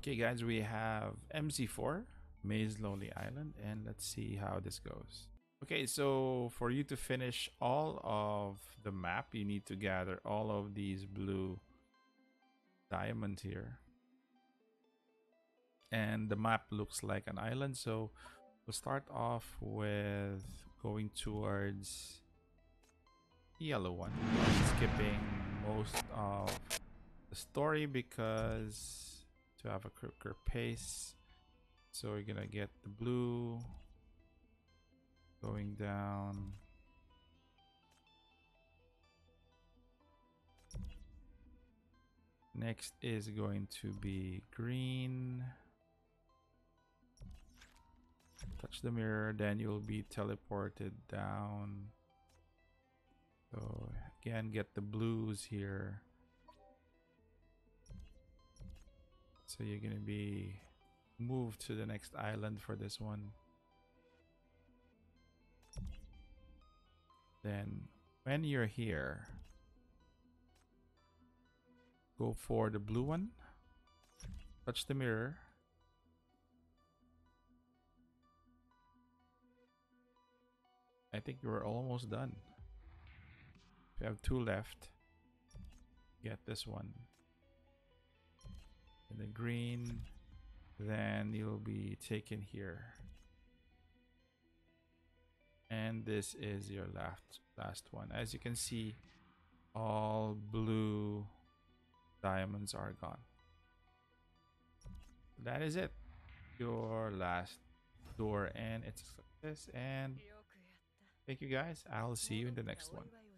Okay guys, we have Mz-04, Maze Lonely Island, and let's see how this goes. Okay, so for you to finish all of the map, you need to gather all of these blue diamonds here. And the map looks like an island, so we'll start off with going towards the yellow one. Skipping most of the story because to have a quicker pace. So we're gonna get the blue going down. Next is going to be green. Touch the mirror, then you'll be teleported down. So again, get the blues here. So you're gonna be moved to the next island for this one. Then when you're here, go for the blue one, touch the mirror. I think we're almost done. We have two left. Get this one. And the green. Then you'll be taken here. And this is your last one. As you can see, all blue diamonds are gone. That is it. Your last door, and it's a success. And thank you guys. I'll see you in the next one.